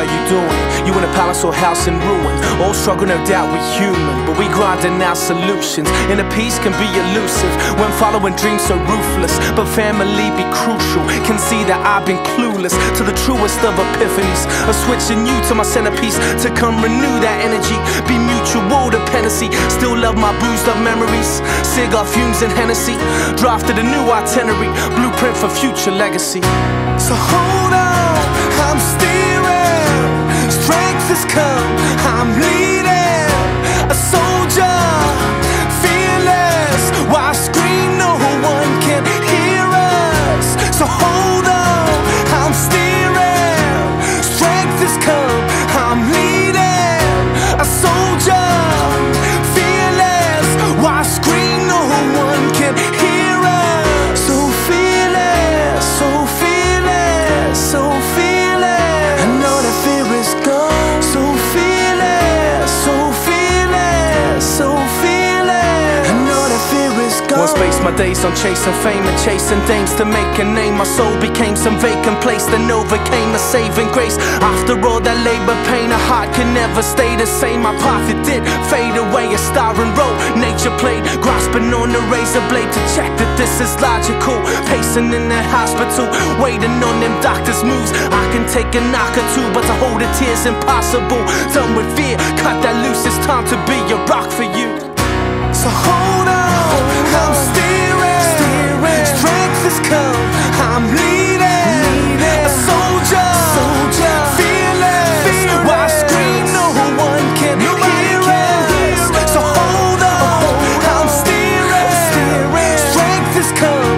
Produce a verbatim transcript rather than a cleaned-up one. how you doing? You in a palace or house in ruin? All struggle, no doubt, we're human, but we grinding out solutions. Inner peace can be elusive when following dreams so ruthless, but family be crucial. Can see that I've been clueless to the truest of epiphanies, of switching you to my centerpiece, to come renew that energy, be mutual dependency. Still love my bruised up memories, cigar fumes and Hennessy, drafted a new itinerary, blueprint for future legacy. So hold on, I'm steering, strength has come, I'm leading, a soldier, fearless, why scream, no one can hear us. So hold on, I'm steering, strength has come, I'm leading, a soldier, fearless, why scream, no one can hear us. So fearless, so fearless, so fearless, I know that fear is gone. So fearless, so fearless, so fearless, I know that fear is gone. Once based my days on chasing fame and chasing dames to make a name. My soul became some vacant place, then overcame a saving grace. After all that labor, pain, a heart can never stay the same. My path, it did fade away, a starring role nature played, grasping on a razor blade to check that this is logical. Pacing in the hospital, waiting on them doctors' moves. I can take a knock or two, but to hold a tear's impossible. Done with fear, cut that loose, it's time to be a rock for you. So hold on, I'm steering, steering. Strength has come, I'm leading, leading. A soldier, soldier. Fearless, fearless. Why scream, no one can hear. Come